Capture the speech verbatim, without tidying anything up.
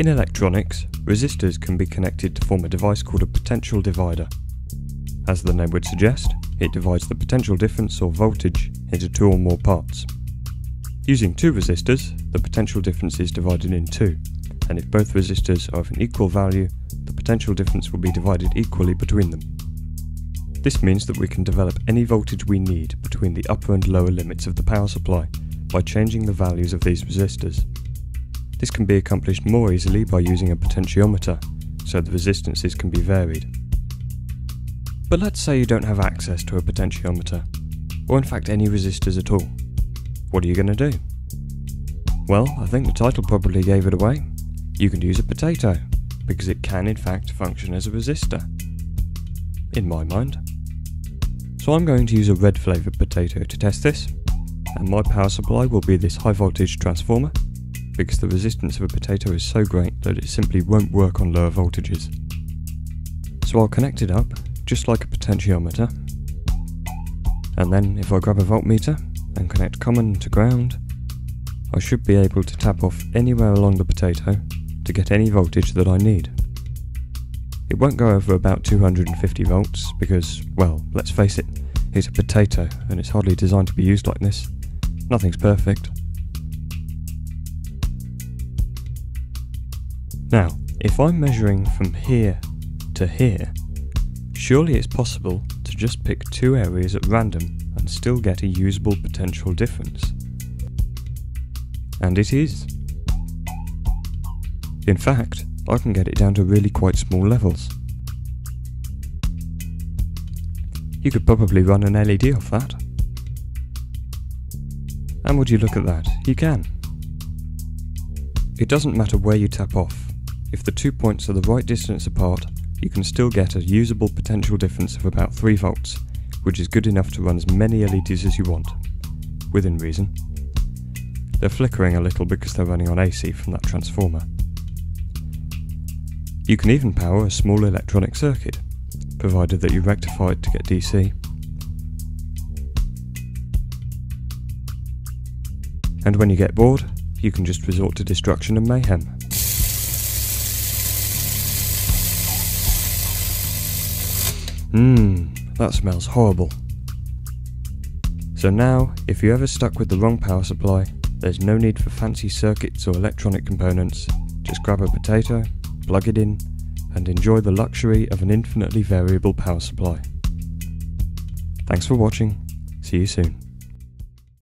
In electronics, resistors can be connected to form a device called a potential divider. As the name would suggest, it divides the potential difference or voltage into two or more parts. Using two resistors, the potential difference is divided in two, and if both resistors are of an equal value, the potential difference will be divided equally between them. This means that we can develop any voltage we need between the upper and lower limits of the power supply by changing the values of these resistors. This can be accomplished more easily by using a potentiometer, so the resistances can be varied. But let's say you don't have access to a potentiometer, or in fact any resistors at all. What are you going to do? Well, I think the title probably gave it away. You can use a potato, because it can in fact function as a resistor. In my mind. So I'm going to use a red flavoured potato to test this, and my power supply will be this high voltage transformer, because the resistance of a potato is so great that it simply won't work on lower voltages. So I'll connect it up, just like a potentiometer, and then if I grab a voltmeter, and connect common to ground, I should be able to tap off anywhere along the potato to get any voltage that I need. It won't go over about two hundred fifty volts because, well, let's face it, it's a potato and it's hardly designed to be used like this. Nothing's perfect. Now, if I'm measuring from here to here, surely it's possible to just pick two areas at random and still get a usable potential difference. And it is. In fact, I can get it down to really quite small levels. You could probably run an L E D off that. And would you look at that? You can. It doesn't matter where you tap off. If the two points are the right distance apart, you can still get a usable potential difference of about three volts, which is good enough to run as many L E Ds as you want, within reason. They're flickering a little because they're running on A C from that transformer. You can even power a small electronic circuit, provided that you rectify it to get D C. And when you get bored, you can just resort to destruction and mayhem. Mmm, that smells horrible. So now, if you're ever stuck with the wrong power supply, there's no need for fancy circuits or electronic components. Just grab a potato, plug it in, and enjoy the luxury of an infinitely variable power supply. Thanks for watching. See you soon.